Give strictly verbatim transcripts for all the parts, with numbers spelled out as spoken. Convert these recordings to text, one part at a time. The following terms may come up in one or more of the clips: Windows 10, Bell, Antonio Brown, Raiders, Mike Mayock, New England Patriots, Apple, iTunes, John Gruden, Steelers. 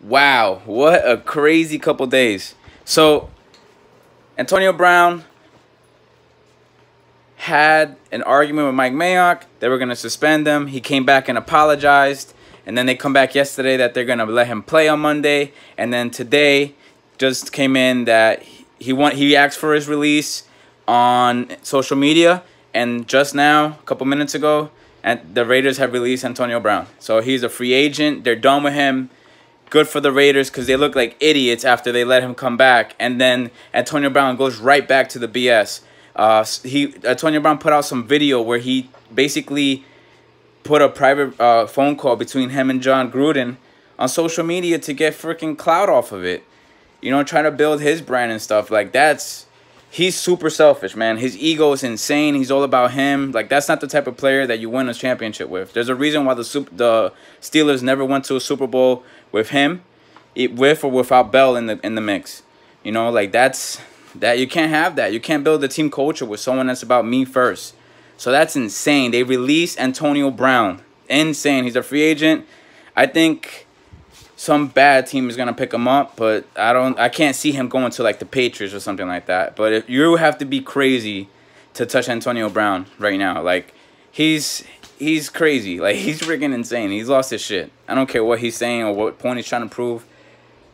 Wow, what a crazy couple days. So, Antonio Brown had an argument with Mike Mayock. They were going to suspend him. He came back and apologized. And then they come back yesterday that they're going to let him play on Monday. And then today just came in that he want, he asked for his release on social media. And just now, a couple minutes ago, and the Raiders have released Antonio Brown. So he's a free agent. They're done with him. Good for the Raiders because they look like idiots after they let him come back. And then Antonio Brown goes right back to the B S. Uh, he Antonio Brown put out some video where he basically put a private uh, phone call between him and John Gruden on social media to get freaking clout off of it. You know, trying to build his brand and stuff. Like, that's... He's super selfish, man. His ego is insane. He's all about him. Like, that's not the type of player that you win a championship with. There's a reason why the super, the Steelers never went to a Super Bowl with him, it, with or without Bell in the in the mix. You know, like, that's that you can't have that. You can't build a team culture with someone that's about me first. So that's insane. They released Antonio Brown. Insane. He's a free agent. I think some bad team is going to pick him up, but I don't. I can't see him going to, like, the Patriots or something like that. But if, you have to be crazy to touch Antonio Brown right now. Like, he's he's crazy. Like, he's freaking insane. He's lost his shit. I don't care what he's saying or what point he's trying to prove.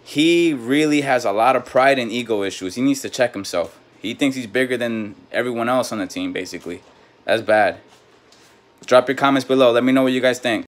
He really has a lot of pride and ego issues. He needs to check himself. He thinks he's bigger than everyone else on the team, basically. That's bad. Drop your comments below. Let me know what you guys think.